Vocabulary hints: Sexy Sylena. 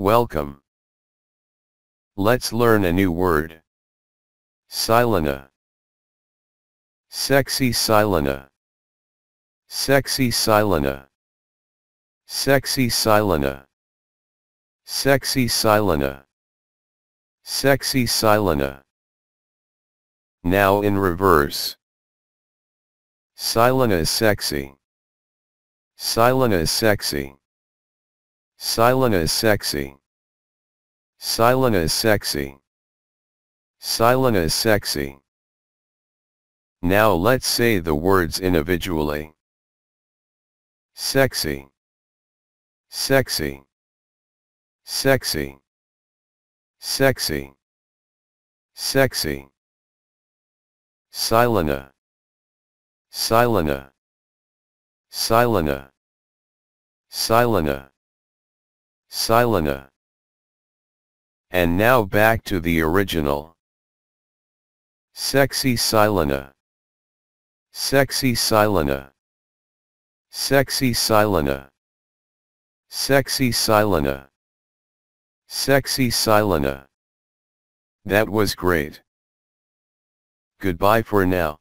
Welcome. Let's learn a new word. Sylena. Sexy Sylena. Sexy Sylena. Sexy Sylena. Sexy Sylena. Sexy Sylena. Now in reverse. Sylena is sexy. Sylena is sexy. Sylena is sexy. Sylena is sexy. Sylena is sexy. Now let's say the words individually. Sexy. Sexy. Sexy. Sexy. Sexy. Sylena. Sylena. Sylena. Sylena. Sylena. And now back to the original. Sexy Sylena. Sexy Sylena. Sexy Sylena. Sexy Sylena. Sexy Sylena. That was great. Goodbye for now.